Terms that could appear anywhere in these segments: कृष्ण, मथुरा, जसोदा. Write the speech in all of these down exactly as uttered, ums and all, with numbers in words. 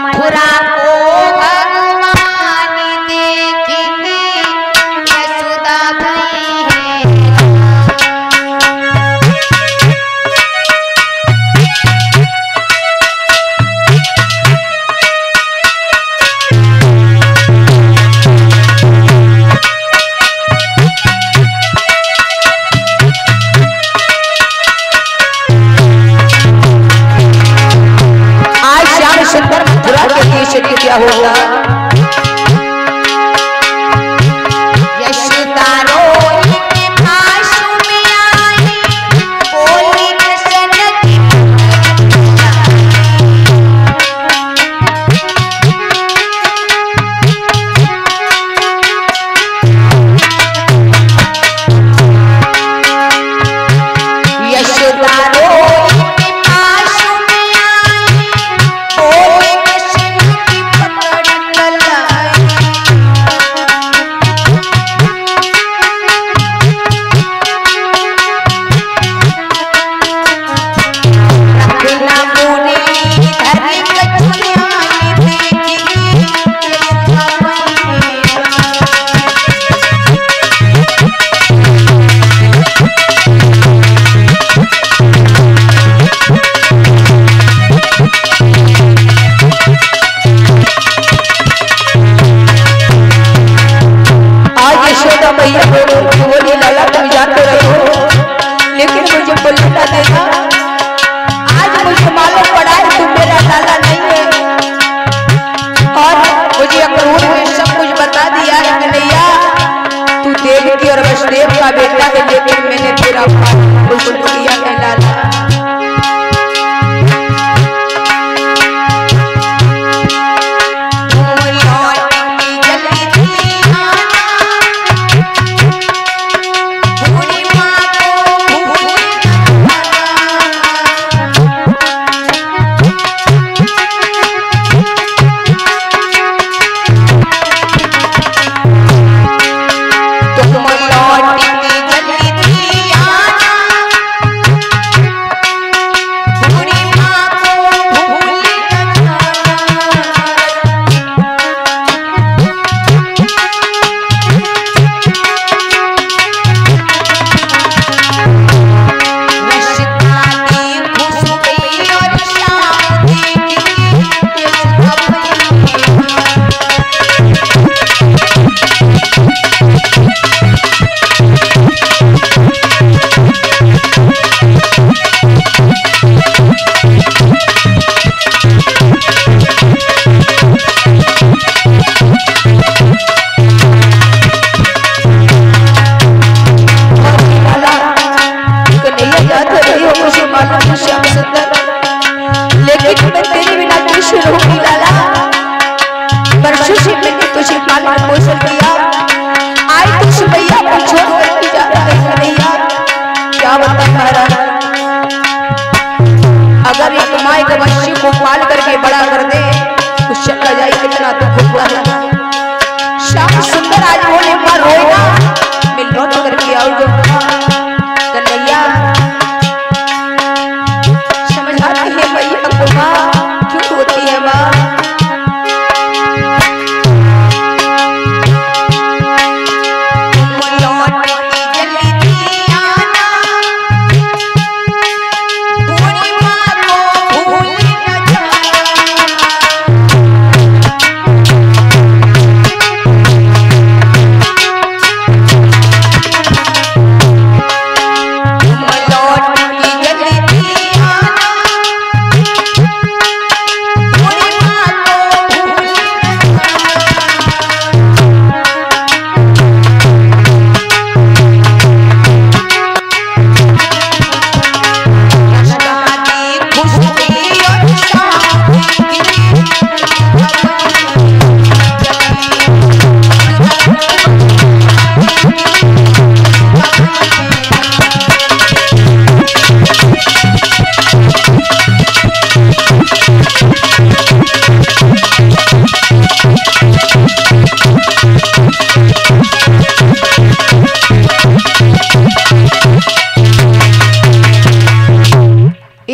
मथुरा को भगवान देखी जसोदा गई है। क्या होगा यशोदा रोई के आंसू में आई बोली कृष्ण की पूजा। यशोदा रोई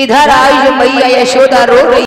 इधर आई मैया यशोदा रो रही।